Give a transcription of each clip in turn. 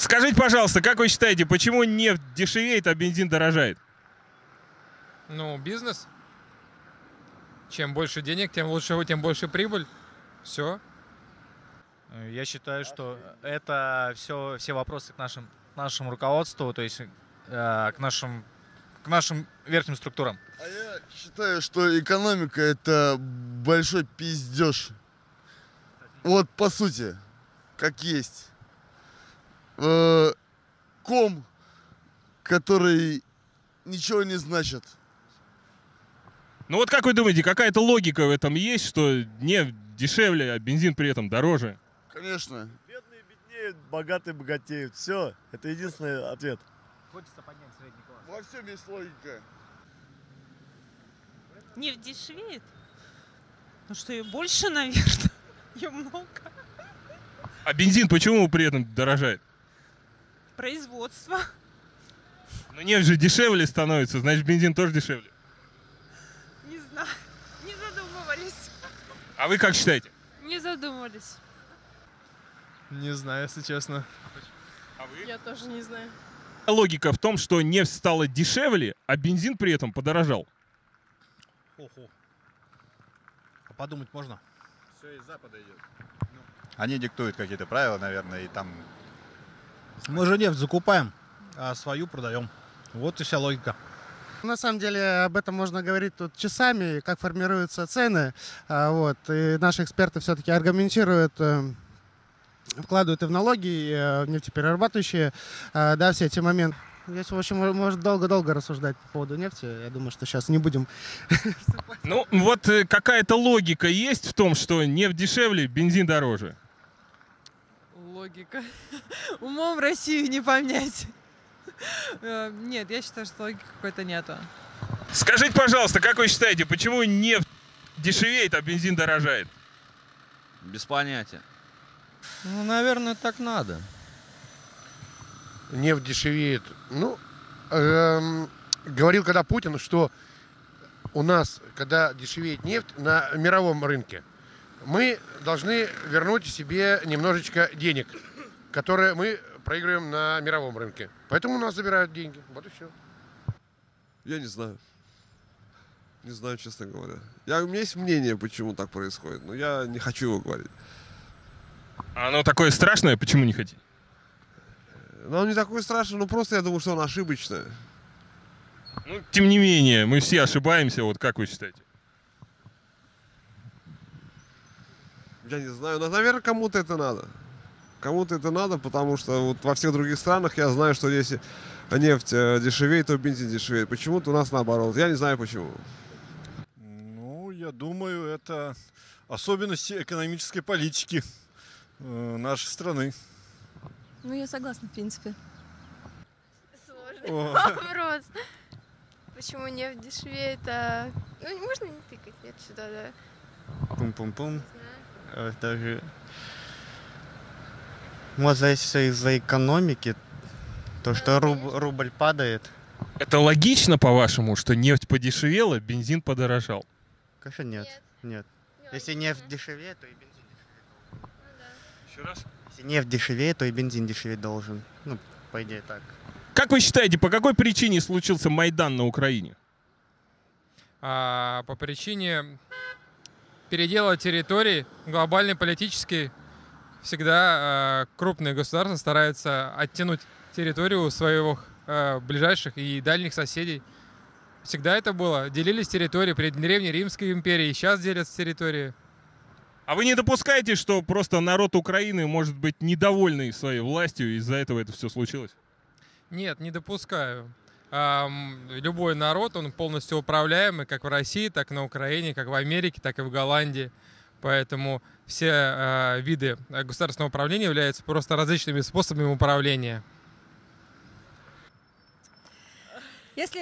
Скажите, пожалуйста, как вы считаете, почему нефть дешевеет, а бензин дорожает? Ну, бизнес. Чем больше денег, тем лучше, тем больше прибыль. Все. Я считаю, что это все вопросы к нашему руководству, то есть к нашим верхним структурам. А я считаю, что экономика — это большой пиздеж. Вот по сути, как есть. Ком, который ничего не значит. Ну вот как вы думаете, какая-то логика в этом есть, что нефть дешевле, а бензин при этом дороже? Конечно. Бедные беднеют, богатые богатеют. Все, это единственный ответ. Хочется поднять средний класс. Во всем есть логика. Нефть дешевеет? Ну что, ее больше, наверное. Ее много. А бензин почему при этом дорожает? Производство. Но нефть же дешевле становится, значит бензин тоже дешевле. Не знаю, не задумывались. А вы как считаете? Не задумывались. Не знаю, если честно. А вы? Я тоже не знаю. Логика в том, что нефть стала дешевле, а бензин при этом подорожал. Оху. А подумать можно? Все из Запада идет. Ну. Они диктуют какие-то правила, наверное, и там... Мы же нефть закупаем, а свою продаем. Вот и вся логика. На самом деле об этом можно говорить тут часами, как формируются цены. Вот. И наши эксперты все-таки аргументируют, вкладывают и в налоги, и в нефтеперерабатывающие, да, все эти моменты. Здесь, в общем, можно долго-долго рассуждать по поводу нефти. Я думаю, что сейчас не будем. Ну, вот какая-то логика есть в том, что нефть дешевле, бензин дороже? Логика. Умом Россию не понять. Нет, я считаю, что логики какой-то нету. Скажите, пожалуйста, как вы считаете, почему нефть дешевеет, а бензин дорожает? Без понятия. Ну, наверное, так надо. Нефть дешевеет. Ну, говорил когда Путин, что у нас, когда дешевеет нефть на мировом рынке, мы должны вернуть себе немножечко денег, которые мы проигрываем на мировом рынке. Поэтому у нас забирают деньги. Вот и все. Я не знаю. Не знаю, честно говоря. У меня есть мнение, почему так происходит, но я не хочу его говорить. А оно такое страшное? Почему не хотите? Ну, оно не такое страшное, но просто я думаю, что оно ошибочное. Ну, тем не менее, мы все ошибаемся, вот как вы считаете? Я не знаю, но, наверное, кому-то это надо. Кому-то это надо, потому что вот во всех других странах я знаю, что если нефть дешевеет, то бензин дешевеет. Почему-то у нас наоборот. Я не знаю почему. Ну, я думаю, это особенности экономической политики нашей страны. Ну, я согласна, в принципе. Сложный вопрос. Почему нефть дешевеет, а... Ну, можно не тыкать, нет, сюда, да. Пум-пум-пум. Даже... Может, здесь все из-за экономики, то, что рубль падает. Это логично, по-вашему, что нефть подешевела, бензин подорожал? Конечно, нет. Если нефть дешевеет, то и бензин дешевеет. Еще раз? Если нефть дешевеет, то и бензин дешеветь должен. Ну, по идее, так. Как вы считаете, по какой причине случился Майдан на Украине? По причине... Передела территорий, глобальный, политический, всегда крупные государства стараются оттянуть территорию у своих ближайших и дальних соседей. Всегда это было. Делились территории при Древней Римской империи, сейчас делятся территории. А вы не допускаете, что просто народ Украины может быть недовольный своей властью, и из-за этого это все случилось? Нет, не допускаю. Любой народ, он полностью управляемый, как в России, так и на Украине, как в Америке, так и в Голландии. Поэтому все виды государственного управления являются просто различными способами управления. Если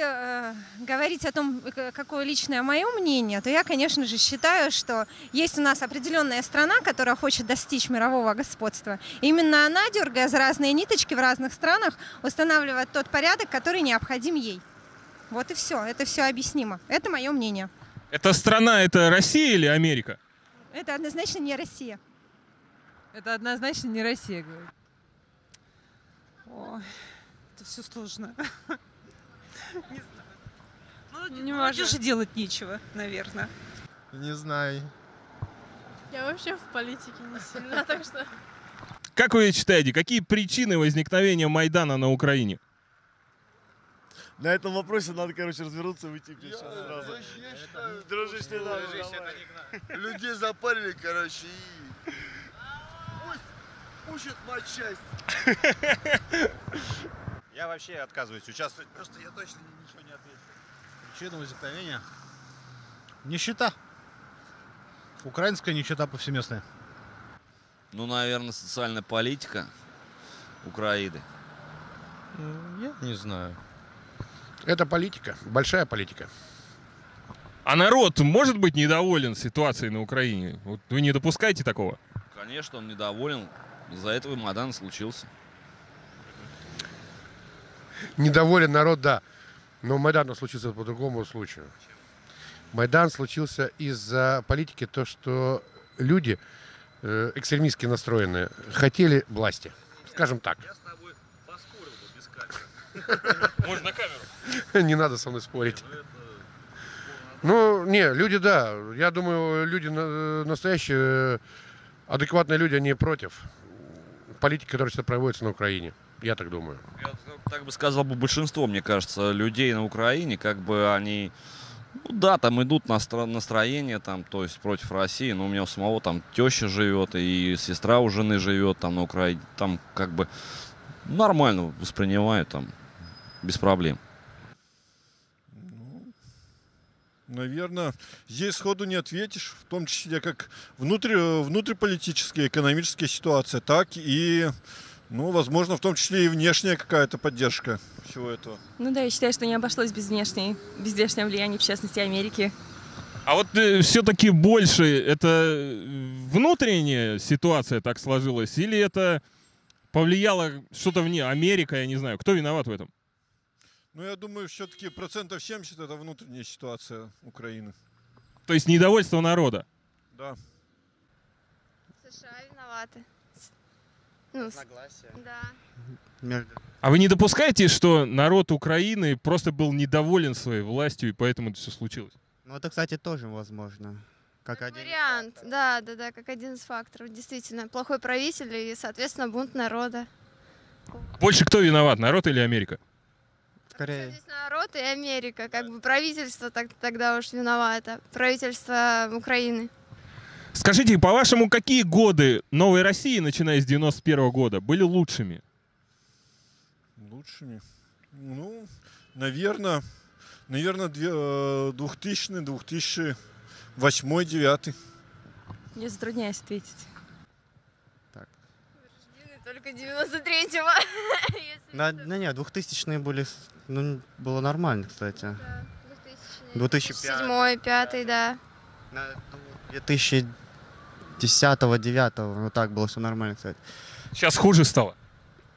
говорить о том, какое личное мое мнение, то я, конечно же, считаю, что есть у нас определенная страна, которая хочет достичь мирового господства. Именно она, дергая за разные ниточки в разных странах, устанавливает тот порядок, который необходим ей. Вот и все. Это все объяснимо. Это мое мнение. Эта страна — это Россия или Америка? Это однозначно не Россия. Это однозначно не Россия, говорю. Ой, это все сложно. Не знаю. Молодежи делать нечего, наверное. Не знаю. Я вообще в политике не сильна, так что... Как вы считаете, какие причины возникновения Майдана на Украине? На этом вопросе надо, короче, развернуться и выйти сейчас сразу. Я считаю, дружище, это не к нам. Людей запарили, короче, и... Пусть учат матчасть. Я вообще отказываюсь участвовать, потому что я точно ничего не отвечу. Причина возникновения? Нищета. Украинская нищета повсеместная. Ну, наверное, социальная политика Украины. Я не знаю. Это политика, большая политика. А народ может быть недоволен ситуацией на Украине? Вот вы не допускаете такого? Конечно, он недоволен. Из-за этого Майдан случился. Недоволен народ, да. Но Майдан случился по другому случаю. Майдан случился из-за политики, то, что люди экстремистски настроенные хотели власти. Скажем так. Я с тобой поспорил бы без камеры. Можно на камеру? Не надо со мной спорить. Ну, не, люди, да. Я думаю, люди настоящие, адекватные люди, они против политики, которая сейчас проводится на Украине. Я так думаю. Я так бы сказал, большинство, мне кажется, людей на Украине, как бы они... Ну да, там идут настроения, там, то есть против России, но у меня у самого там теща живет, и сестра у жены живет там на Украине, там как бы нормально воспринимают, там, без проблем. Ну, наверное, здесь сходу не ответишь, в том числе как внутриполитическая, экономическая ситуация, так и... Ну, возможно, в том числе и внешняя какая-то поддержка всего этого. Ну да, я считаю, что не обошлось без внешнего влияния, в частности, Америки. А вот все-таки больше это внутренняя ситуация так сложилась? Или это повлияло что-то вне? Америка, я не знаю. Кто виноват в этом? Ну, я думаю, все-таки 70% это внутренняя ситуация Украины. То есть недовольство народа? Да. США виноваты. Ну, согласие. Да. А вы не допускаете, что народ Украины просто был недоволен своей властью, и поэтому это все случилось? Ну, это, кстати, тоже возможно. Как один вариант, да, как один из факторов. Действительно, плохой правитель и, соответственно, бунт народа. Больше кто виноват, народ или Америка? Скорее. Здесь народ и Америка, как бы правительство тогда уж виновато, правительство Украины. Скажите, по-вашему, какие годы Новой России, начиная с 91-го года, были лучшими? Лучшими? Ну, наверное 2000-й, 2008-й, 2009-й. Не затрудняюсь ответить. Так. Вы рождены только 93-го. Да нет, 2000-е были, ну, было нормально, кстати. Да, 2007-й, 2005-й, да. 2010-2009, ну так было все нормально, кстати. Сейчас хуже стало?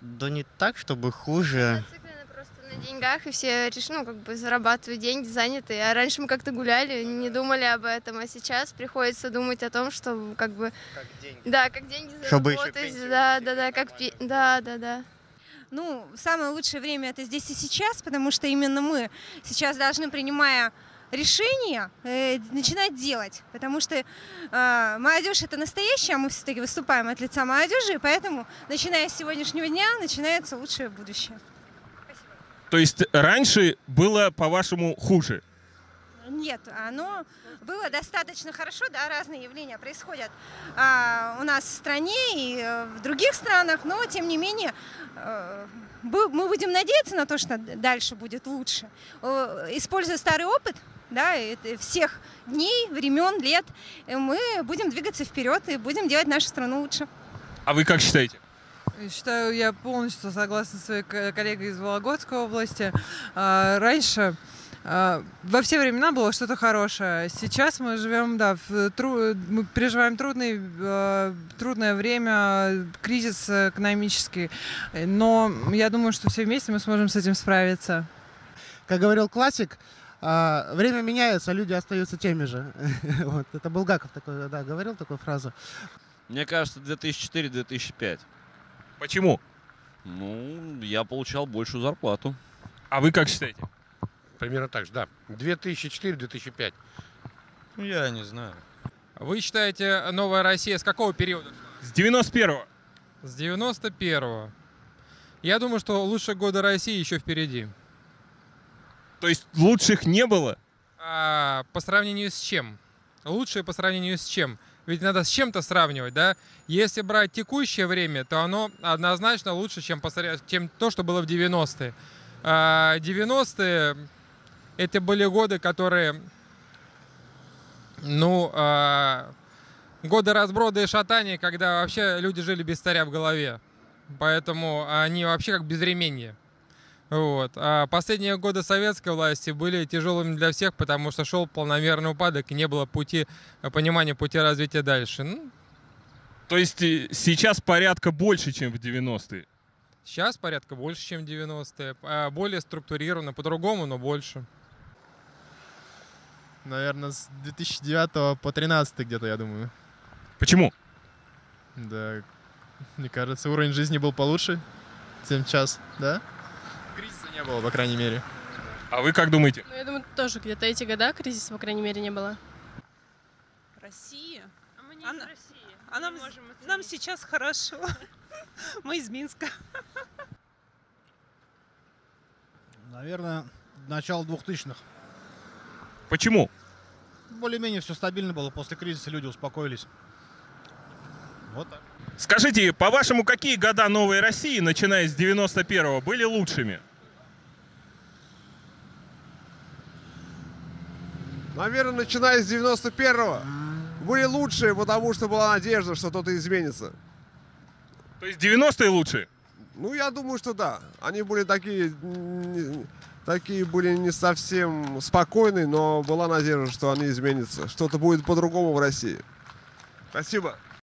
Да не так, чтобы хуже. Зациклены просто на деньгах, и все решили, ну, как бы зарабатывают деньги, заняты. А раньше мы как-то гуляли, не думали об этом, а сейчас приходится думать о том, что как бы... Как деньги. Да, как деньги заработать, да. Ну, самое лучшее время это здесь и сейчас, потому что именно мы сейчас должны, принимая... решение начинать делать, потому что молодежь это настоящее, а мы все-таки выступаем от лица молодежи, и поэтому, начиная с сегодняшнего дня, начинается лучшее будущее. Спасибо. То есть раньше было, по-вашему, хуже? Нет, оно было достаточно хорошо, да, разные явления происходят у нас в стране и в других странах, но тем не менее... мы будем надеяться на то, что дальше будет лучше, используя старый опыт, да, всех дней, времен, лет, мы будем двигаться вперед и будем делать нашу страну лучше. А вы как считаете? Считаю, я полностью согласна с своей коллегой из Вологодской области. Раньше во все времена было что-то хорошее. Сейчас мы живем, да, мы переживаем трудное время, кризис экономический. Но я думаю, что все вместе мы сможем с этим справиться. Как говорил классик, время меняется, люди остаются теми же. Вот. Это Булгаков такой, да, говорил такую фразу. Мне кажется, 2004-2005. Почему? Ну, я получал большую зарплату. А вы как считаете? Примерно так же, да. 2004-2005. Я не знаю. Вы считаете, новая Россия с какого периода? С 91-го. С 91-го. Я думаю, что лучшие годы России еще впереди. То есть лучших не было? А, по сравнению с чем? Лучшие по сравнению с чем? Ведь надо с чем-то сравнивать, да? Если брать текущее время, то оно однозначно лучше, чем то, что было в 90-е. 90-е – это были годы, которые… Ну, годы разброда и шатания, когда вообще люди жили без царя в голове. Поэтому они вообще как безвременье. Вот. А последние годы советской власти были тяжелыми для всех, потому что шел планомерный упадок и не было пути, понимания пути развития дальше. Ну. То есть сейчас порядка больше, чем в 90-е? Сейчас порядка больше, чем в 90-е. Более структурированно, по-другому, но больше. Наверное, с 2009 по 2013 где-то, я думаю. Почему? Да, мне кажется, уровень жизни был получше, чем сейчас, да? Кризиса не было, по крайней мере. А вы как думаете? Ну, я думаю, тоже где-то эти года кризиса, по крайней мере, не было. Россия? А мы не из России. А нам сейчас хорошо. Мы из Минска. Наверное, начало 2000-х. Почему? Более-менее все стабильно было. После кризиса люди успокоились. Вот так. Скажите, по-вашему, какие года новой России, начиная с 91-го, были лучшими? Наверное, начиная с 91-го были лучшие, потому что была надежда, что что-то изменится. То есть 90-е лучшие? Ну, я думаю, что да. Они были такие… Такие были не совсем спокойные, но была надежда, что они изменятся. Что-то будет по-другому в России. Спасибо.